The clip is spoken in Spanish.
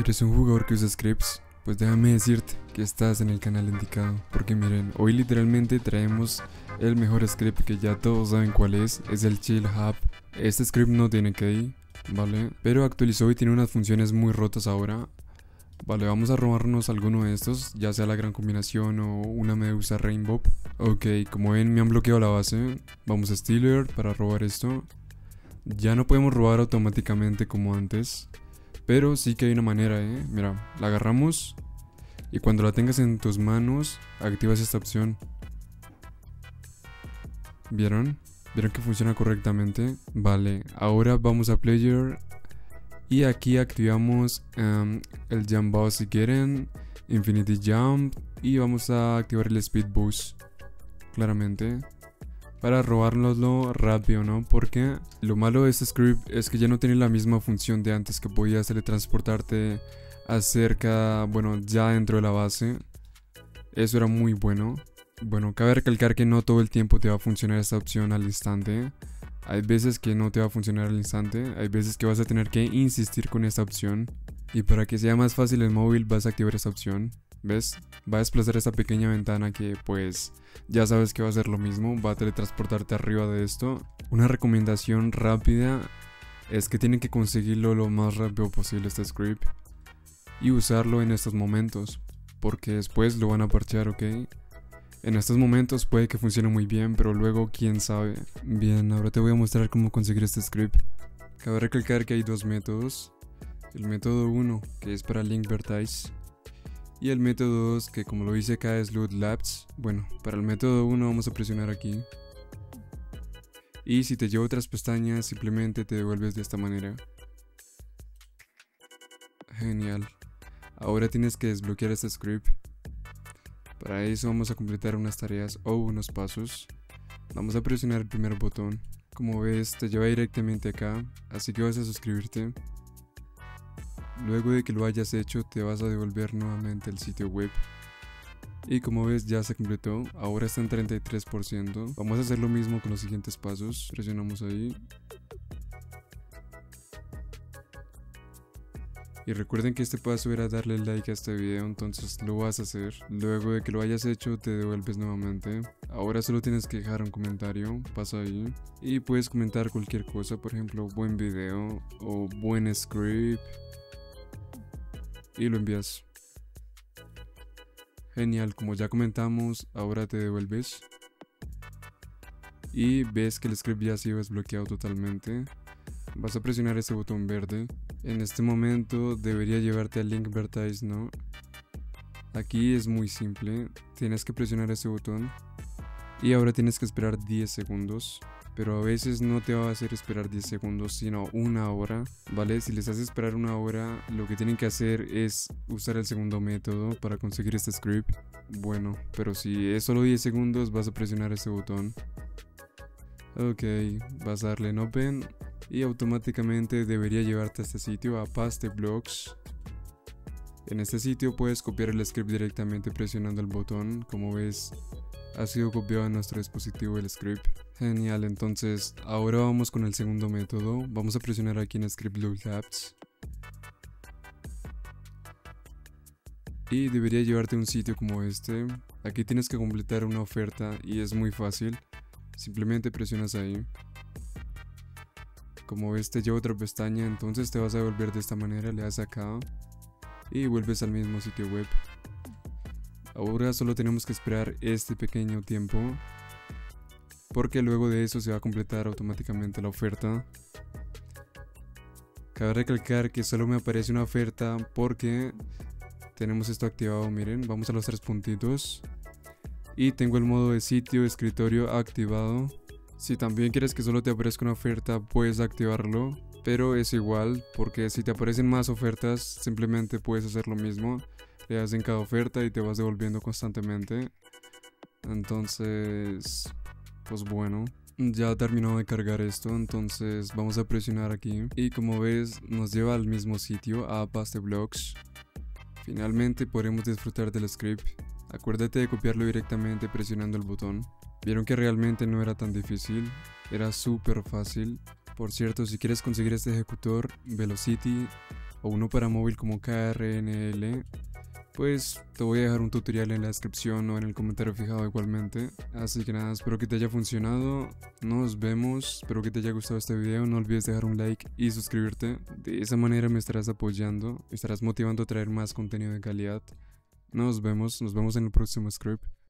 ¿Eres un jugador que usa scripts? Pues déjame decirte que estás en el canal indicado, porque miren, hoy literalmente traemos el mejor script que ya todos saben cuál es el Chill Hub. Este script no tiene KDI, ¿vale? Pero actualizó y tiene unas funciones muy rotas ahora. Vale, vamos a robarnos alguno de estos, ya sea la gran combinación o una medusa rainbow. Ok, como ven me han bloqueado la base, vamos a Stealer para robar esto. Ya no podemos robar automáticamente como antes, pero sí que hay una manera, mira, la agarramos y cuando la tengas en tus manos, activas esta opción. ¿Vieron? ¿Vieron que funciona correctamente? Vale, ahora vamos a Player. Y aquí activamos el Jump Boost si quieren, Infinity Jump, y vamos a activar el Speed Boost, claramente, para robárnoslo rápido, ¿no? Porque lo malo de este script es que ya no tiene la misma función de antes, que podías teletransportarte acerca, bueno, ya dentro de la base. Eso era muy bueno. Bueno, cabe recalcar que no todo el tiempo te va a funcionar esta opción al instante. Hay veces que no te va a funcionar al instante, hay veces que vas a tener que insistir con esta opción. Y para que sea más fácil el móvil vas a activar esta opción, ¿ves? Va a desplazar esta pequeña ventana que pues ya sabes que va a hacer lo mismo, va a teletransportarte arriba de esto. Una recomendación rápida es que tienen que conseguirlo lo más rápido posible este script y usarlo en estos momentos, porque después lo van a parchear, ¿ok? En estos momentos puede que funcione muy bien, pero luego quién sabe. Bien, ahora te voy a mostrar cómo conseguir este script. Cabe recalcar que hay dos métodos. El método 1, que es para Linkvertise. Y el método 2, que como lo dice acá es Loot Labs. Bueno, para el método 1 vamos a presionar aquí. Y si te lleva otras pestañas, simplemente te devuelves de esta manera. Genial. Ahora tienes que desbloquear este script. Para eso vamos a completar unas tareas o unos pasos. Vamos a presionar el primer botón. Como ves te lleva directamente acá, así que vas a suscribirte. Luego de que lo hayas hecho te vas a devolver nuevamente al sitio web. Y como ves ya se completó, ahora está en 33%. Vamos a hacer lo mismo con los siguientes pasos. Presionamos ahí. Y recuerden que este paso era darle like a este video, entonces lo vas a hacer. Luego de que lo hayas hecho te devuelves nuevamente. Ahora solo tienes que dejar un comentario, pasa ahí. Y puedes comentar cualquier cosa, por ejemplo, buen video o buen script. Y lo envías. Genial, como ya comentamos, ahora te devuelves. Y ves que el script ya ha sido desbloqueado totalmente. Vas a presionar ese botón verde. En este momento debería llevarte al Linkvertise, ¿no? Aquí es muy simple, tienes que presionar ese botón y ahora tienes que esperar 10 segundos, pero a veces no te va a hacer esperar 10 segundos, sino una hora, ¿vale? Si les hace esperar una hora, lo que tienen que hacer es usar el segundo método para conseguir este script. Bueno, pero si es solo 10 segundos, vas a presionar ese botón. Ok, vas a darle en Open. Y automáticamente debería llevarte a este sitio, a PasteBlocks. En este sitio puedes copiar el script directamente presionando el botón. Como ves, ha sido copiado en nuestro dispositivo el script. Genial, entonces ahora vamos con el segundo método. Vamos a presionar aquí en Script Loot Labs. Y debería llevarte a un sitio como este. Aquí tienes que completar una oferta y es muy fácil. Simplemente presionas ahí. Como ves te lleva otra pestaña, entonces te vas a volver de esta manera, le das acá y vuelves al mismo sitio web. Ahora solo tenemos que esperar este pequeño tiempo, porque luego de eso se va a completar automáticamente la oferta. Cabe recalcar que solo me aparece una oferta porque tenemos esto activado, miren, vamos a los tres puntitos. Y tengo el modo de sitio, escritorio activado. Si también quieres que solo te aparezca una oferta, puedes activarlo, pero es igual, porque si te aparecen más ofertas, simplemente puedes hacer lo mismo. Le das en cada oferta y te vas devolviendo constantemente. Entonces, pues bueno, ya he terminado de cargar esto, entonces vamos a presionar aquí. Y como ves, nos lleva al mismo sitio, a PasteBlocks. Finalmente podremos disfrutar del script. Acuérdate de copiarlo directamente presionando el botón. Vieron que realmente no era tan difícil, era súper fácil. Por cierto, si quieres conseguir este ejecutor, Velocity, o uno para móvil como KRNL, pues te voy a dejar un tutorial en la descripción o en el comentario fijado igualmente. Así que nada, espero que te haya funcionado, nos vemos, espero que te haya gustado este video, no olvides dejar un like y suscribirte. De esa manera me estarás apoyando, estarás motivando a traer más contenido de calidad. Nos vemos en el próximo script.